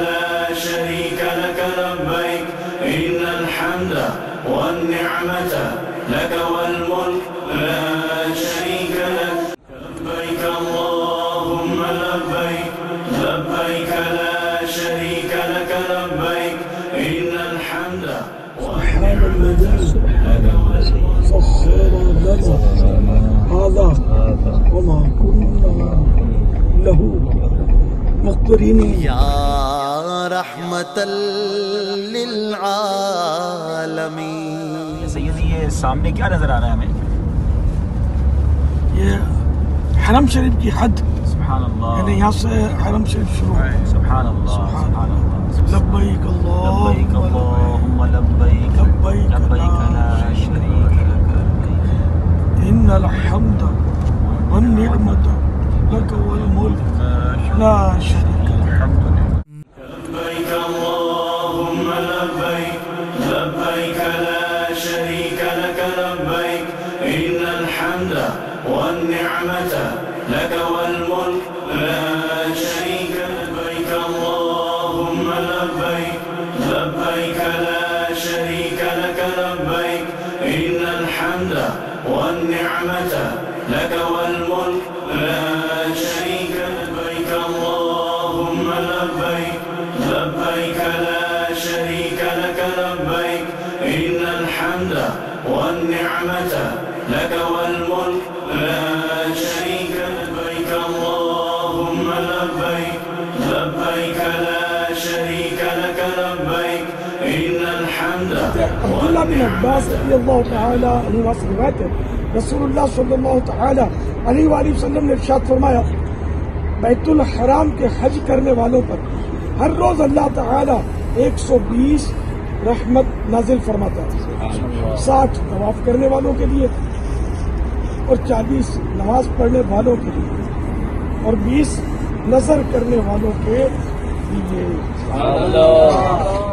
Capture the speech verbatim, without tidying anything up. لا شریک لک لبیک ان الحمد والنعمت لک والملک لا شریک لک لبیک اللہم لبیک لبیک لا شریک لک لبیک ان الحمد سبحان الذي سخر لنا هذا وما كنا له مقرنين يا رحمة للعالمين. یہ سیدی یہ سامنے کیا نظر آ رہا ہے ہمیں؟ یہ حرم شریف کی حد. سبحان اللہ. یعنی یہاں سے حرم شریف شروع ہے. سبحان اللہ سبحان اللہ. لبیک اللہم اللہم لبیک لبیک لا شریک لک ان الحمد والنعمت لک والملک لا شریک لک. لبیک اللہم لبیک لبیک لا شریک لک لبیک ان الحمد والنعمت لك والملك لا شريك لبيك اللهم لبيك لبيك لا شريك لك لبيك إن الحمد والنعمة لك والملك لا شريك لبيك اللهم لبيك لبيك لا شريك لك لبيك إن الحمد والنعمة لك والملك لا شريك لبيك اللهم لبيك لبيك لا شريك لك لبيك إن الحمد عبد الله بن عباس رضي الله تعالی عنہ روایت ہے رسول اللہ صلی اللہ تعالی علیہ وآلہ وسلم نے ارشاد فرمایا بیت الحرام کے حج کرنے والوں پر ہر روز اللہ تعالی ایک سو بیس رحمت نازل فرماتا ہے، ساٹھ طواف کرنے والوں کے لیے اور چالیس نماز پڑھنے والوں کے لیے اور بیس نظر کرنے والوں کے لیے.